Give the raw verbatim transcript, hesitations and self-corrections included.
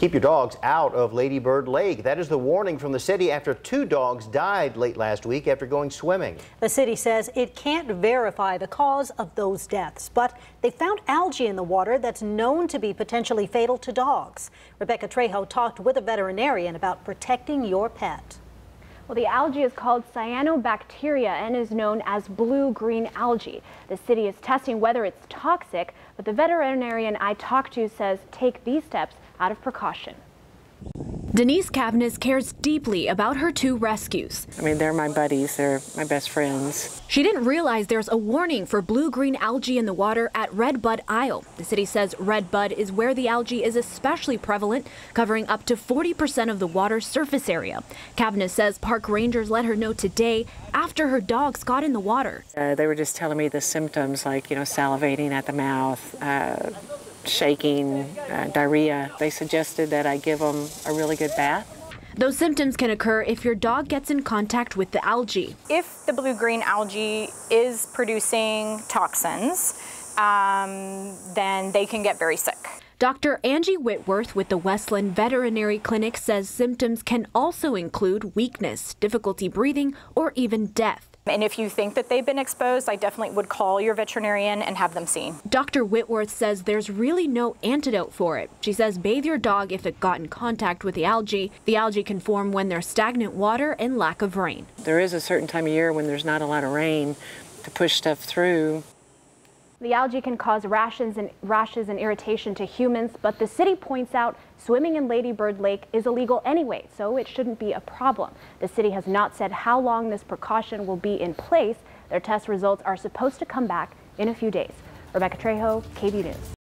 Keep your dogs out of Lady Bird Lake. That is the warning from the city after two dogs died late last week after going swimming. The city says it can't verify the cause of those deaths, but they found algae in the water that's known to be potentially fatal to dogs. Rebeca Trejo talked with a veterinarian about protecting your pet. Well, the algae is called cyanobacteria and is known as blue-green algae. The city is testing whether it's toxic, but the veterinarian I talked to says take these steps out of precaution. Denise Kavnis cares deeply about her two rescues. I mean, they're my buddies. They're my best friends. She didn't realize there's a warning for blue-green algae in the water at Redbud Isle. The city says Redbud is where the algae is especially prevalent, covering up to forty percent of the water's surface area. Kavnis says park rangers let her know today after her dogs got in the water. Uh, they were just telling me the symptoms, like, you know, salivating at the mouth, uh, shaking, uh, diarrhea. They suggested that I give them a really good bath. Those symptoms can occur if your dog gets in contact with the algae. If the blue-green algae is producing toxins, um, then they can get very sick. Doctor Angie Whitworth with the Westland Veterinary Clinic says symptoms can also include weakness, difficulty breathing, or even death. And if you think that they've been exposed, I definitely would call your veterinarian and have them seen. Doctor Whitworth says there's really no antidote for it. She says bathe your dog if it got in contact with the algae. The algae can form when there's stagnant water and lack of rain. There is a certain time of year when there's not a lot of rain to push stuff through. The algae can cause rashes and rashes and irritation to humans, but the city points out swimming in Lady Bird Lake is illegal anyway, so it shouldn't be a problem. The city has not said how long this precaution will be in place. Their test results are supposed to come back in a few days. Rebeca Trejo, K V U E News.